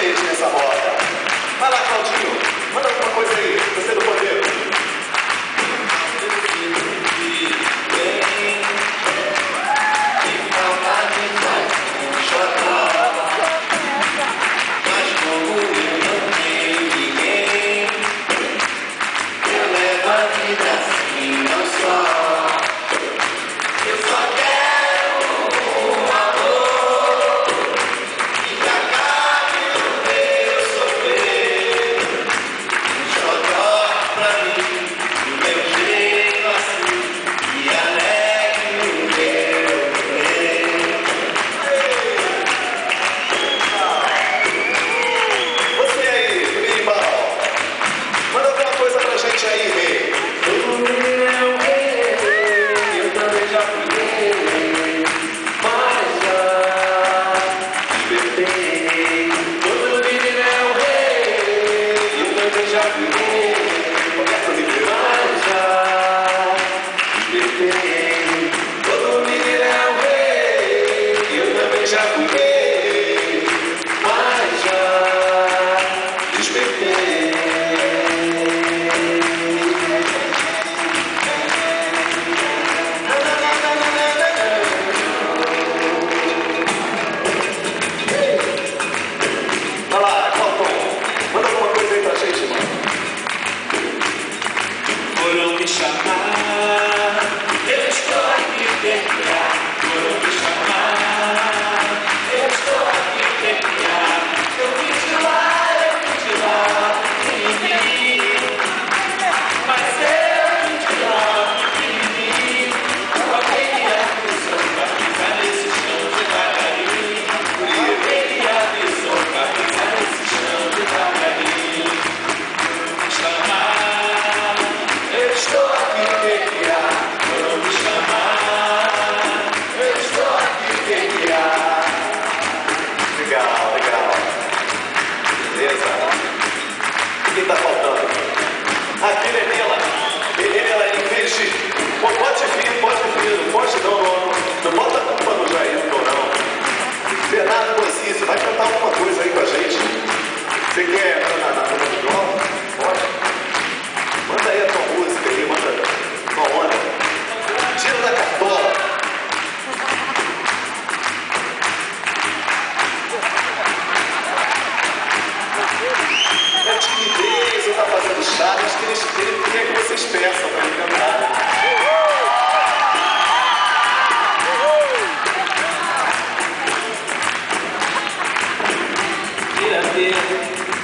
jeito nessa roda. Vai lá, Claudinho. Manda alguma coisa aí. Você do poder.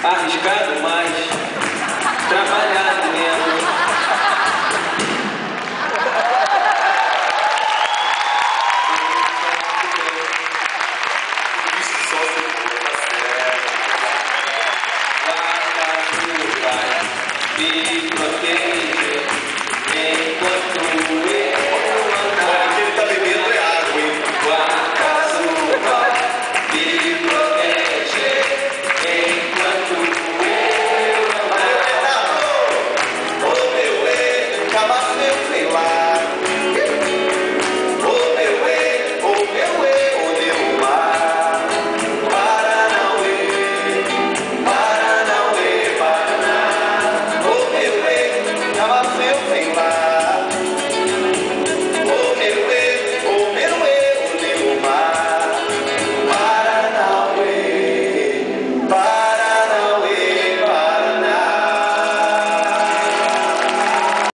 Arriscado, mas